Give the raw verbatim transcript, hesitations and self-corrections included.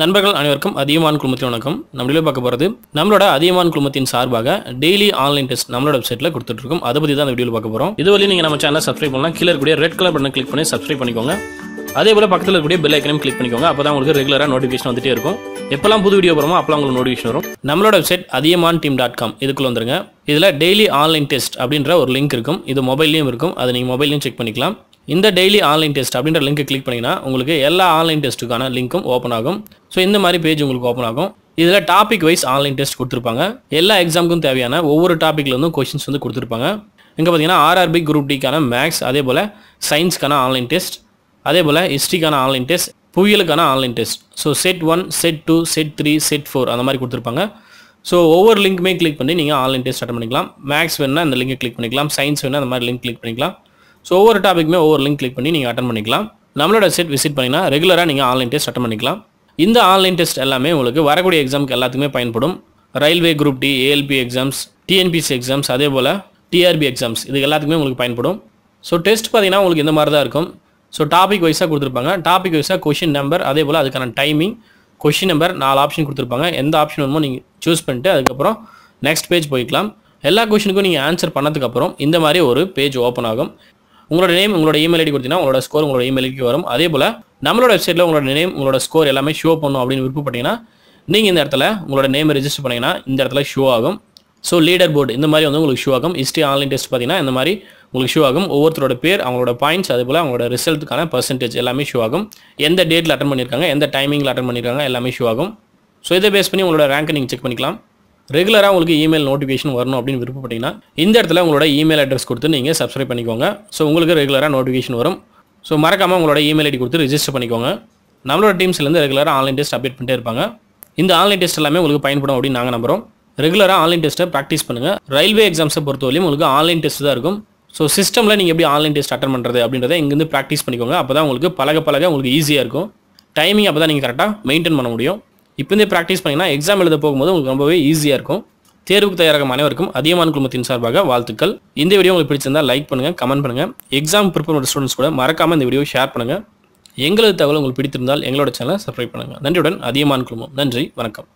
நண்பர்கள் அனைவருக்கும் அதியமான் குழுமத்தின் வணக்கம். நம்மளே பார்க்க போகிறது நம்மளோட அதியமான் குழுமத்தின் சார்பாக டெய்லி ஆன்லைன் டெஸ்ட் நம்மளோட வெப்சைட்ல கொடுத்துட்டு இருக்கோம். அதை பற்றி தான் இந்த வீடியோவில் பார்க்க போகிறோம். இதுவரை நீங்கள் நம்ம சேனலை சப்ஸ்கிரைப் பண்ணலாம். கீழே இருக்கக்கூடிய ரெட் கலர் பட்டனை கிளிக் பண்ணி சப்ஸ்கிரைப் பண்ணிக்கோங்க. அதே போல் பக்கத்தில் இருக்கக்கூடிய பெல் ஐக்கனையும் கிளிக் பண்ணிக்கோங்க. அப்போ தான் உங்களுக்கு ரெகுலராக நோட்டிஃபிகேஷன் வந்துட்டே இருக்கும். எப்பெல்லாம் புது வீடியோ போகிறோமோ அப்போலாம் உங்களுக்கு நோட்டிஃபிகேஷன் வரும். நம்மளோட website Athiyaman team dot com இதுக்குள்ளே வந்துருங்க. இதில் டெய்லி ஆன்லைன் டெஸ்ட் அப்படின்ற ஒரு லிங்க் இருக்கும். இது மொபைல்லையும் இருக்கும். அதை நீங்கள் மொபைல்லையும் செக் பண்ணிக்கலாம். இந்த டெய்லி ஆன்லைன் டெஸ்ட் அப்படின்ற லிங்க்கை கிளிக் பண்ணிங்கன்னா உங்களுக்கு எல்லா ஆன்லைன் டெஸ்ட்டுக்கான லிங்க்கும் ஓப்பன் ஆகும். ஸோ இந்த மாதிரி பேஜ் உங்களுக்கு ஓப்பன் ஆகும். இதில் டாபிக் வைஸ் ஆன்லைன் டெஸ்ட் கொடுத்துருப்பாங்க. எல்லா எக்ஸாமுக்கும் தேவையான ஒவ்வொரு டாப்பிக்லேருந்தும் கொஸ்டின்ஸ் வந்து கொடுத்துருப்பாங்க. இங்கே பார்த்தீங்கன்னா ஆர்ஆர்பி குரூப் டிக்கான மேக்ஸ், அதே போல் சயின்ஸ்க்கான ஆன்லைன் டெஸ்ட், அதே போல் ஹிஸ்ட்ரிக்கான ஆன்லைன் டெஸ்ட், புவியலுக்கான online test. So set one, set two, set three, set four அந்த மாதிரி கொடுத்துருப்பாங்க. ஸோ ஒவ்வொரு லிங்க்குமே கிளிக் பண்ணி நீங்கள் ஆன்லைன் டெஸ்ட் அட்டன் பண்ணிக்கலாம். மேக்ஸ் வேணுன்னா இந்த லிங்கை கிளிக் பண்ணிக்கலாம். சயின்ஸ் வேணுன்னா அந்த மாதிரி லிங்க் கிளிக் பண்ணிக்கலாம். ஸோ ஒவ்வொரு டாப்பிக்குமே ஒவ்வொரு லிங்க் கிளிக் பண்ணி நீங்கள் அட்டன் பண்ணிக்கலாம். நம்மளோட வெப்சைட் விசிட் பண்ணிங்கன்னா ரெகுலராக நீங்கள் ஆன்லைன் டெஸ்ட் அட்டன் பண்ணிக்கலாம். இந்த ஆன்லைன் டெஸ்ட் எல்லாமே உங்களுக்கு வரக்கூடிய எக்ஸாமுக்கு எல்லாத்துக்குமே பயன்படும். Railway group D, ALP exams, TNPSC exams, அதே போல் டிஆர்பி எக்ஸாம்ஸ், இது எல்லாத்துக்குமே உங்களுக்கு பயன்படும். ஸோ டெஸ்ட் பார்த்தீங்கன்னா உங்களுக்கு இந்த மாதிரி தான் இருக்கும். ஸோ டாபிக் வைஸாக கொடுத்துருப்பாங்க. டாபிக் வைஸாக கொஷின் நம்பர், அதே போல் அதுக்கான டைமிங், கொஷின் நம்பர் நாலு ஆப்ஷன் கொடுத்துருப்பாங்க. எந்த ஆப்ஷன் வேணுமோ நீங்கள் சூஸ் பண்ணிட்டு அதுக்கப்புறம் நெக்ஸ்ட் பேஜ் போய்க்கலாம். எல்லா கொஷினுக்கும் நீங்கள் ஆன்சர் பண்ணதுக்கப்புறம் இந்த மாதிரி ஒரு பேஜ் ஓப்பன் ஆகும். உங்களோட நேம், உங்களோட இமெயில் ஐடி கொடுத்தீங்கன்னா உங்களோட ஸ்கோர் உங்களோட இமெயில் ஐடிக்கு வரும். அதே போல் நம்மளோட வெப்சைட்டில் உங்களோட நேம், உங்களோட ஸ்கோர் எல்லாமே ஷோ பண்ணும் அப்படின்னு விருப்பப்பட்டீங்கன்னா நீங்கள் இந்த இடத்துல உங்களோட நேம் ரெஜிஸ்டர் பண்ணிங்கன்னா இந்த இடத்துல ஷோ ஆகும். ஸோ லீடர் போர்டு இந்த மாதிரி வந்து உங்களுக்கு ஷோ ஆகும். ஹிஸ்ட்ரி ஆன்லைன் டெஸ்ட் பார்த்தீங்கன்னா இந்த மாதிரி உங்களுக்கு ஷோ ஆகும். ஒவ்வொருத்தரோட பேர், அவங்களோட பாயிண்ட்ஸ், அதே போல் அவங்களோட ரிசல்ட்டுக்கான பர்சன்டேஜ் எல்லாமே ஷோ ஆகும். எந்த டேட்டில் அட்டன் பண்ணியிருக்காங்க, எந்த டைமிங்கில் அட்டன் பண்ணியிருக்காங்க எல்லாமே ஷோ ஆகும். ஸோ இதை பேஸ் பண்ணி உங்களோட ரேங்க்கை நீங்கள் செக் பண்ணிக்கலாம். ரெகுலராக உங்களுக்கு இமெயில் நோட்டிஃபிகேஷன் வரணும் அப்படின்னு விருப்பப்பட்டீங்கன்னா இந்த இடத்துல உங்களோட இமெயில் அட்ரஸ் கொடுத்து நீங்கள் சப்ஸ்கிரைப் பண்ணிக்கோங்க. ஸோ உங்களுக்கு ரெகுலராக நோட்டிஃபிகேஷன் வரும். ஸோ மறக்காமல் உங்களோட இமெயில் ஐடி கொடுத்து ரிஜிஸ்டர் பண்ணிக்கோங்க. நம்மளோட டீம்ஸ்லேருந்து ரெகுலராக ஆன்லைன் டெஸ்ட் அப்டேட் பண்ணிட்டே இருப்பாங்க. இந்த ஆன்லைன் டெஸ்ட் எல்லாமே உங்களுக்கு பயன்படும் அப்படின்னு நாங்கள் நம்புகிறோம். ரெகுலராக ஆன்லைன் டெஸ்ட்டை ப்ராக்டிஸ் பண்ணுங்கள். ரயில்வே எக்ஸாம்ஸை பொறுத்தவரையும் உங்களுக்கு ஆன்லைன் டெஸ்ட் தான் இருக்கும். ஸோ சிஸ்டமில் நீங்கள் எப்படி ஆன்லைன் டெஸ்ட் அட்டன் பண்ணுறது அப்படின்றத இங்கேருந்து ப்ராக்டிஸ் பண்ணிக்கோங்க. அப்போ தான் உங்களுக்கு பழக பழக உங்களுக்கு ஈஸியாக இருக்கும். டைமிங் அப்போ தான் நீங்கள் கரெக்டாக மெயின்டைன் பண்ண முடியும். இப்போ இருந்தே ப்ராக்டிஸ் பண்ணிங்கன்னா எக்ஸாம் எழுத போகும்போது உங்களுக்கு ரொம்பவே ஈஸியாக இருக்கும். தேர்வுக்கு தயாராகும் அனைவருக்கும் அதியமான் குழுமத்தின் சார்பாக வாழ்த்துக்கள். இந்த வீடியோ உங்களுக்கு பிடிச்சிருந்தால் லைக் பண்ணுங்கள், கமெண்ட் பண்ணுங்கள். எக்ஸாம் ப்ரிப்பேர் பண்ணுற ஸ்டூடெண்ட்ஸ் கூட மறக்காமல் இந்த வீடியோ ஷேர் பண்ணுங்கள். எங்களது தகவல் உங்களுக்கு பிடித்திருந்தால் எங்களோட சேனலை சப்ஸ்கிரைப் பண்ணுங்கள். நன்றியுடன் அதியமான் குழுமம். நன்றி, வணக்கம்.